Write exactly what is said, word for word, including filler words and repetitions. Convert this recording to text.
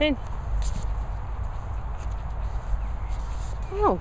in. Oh.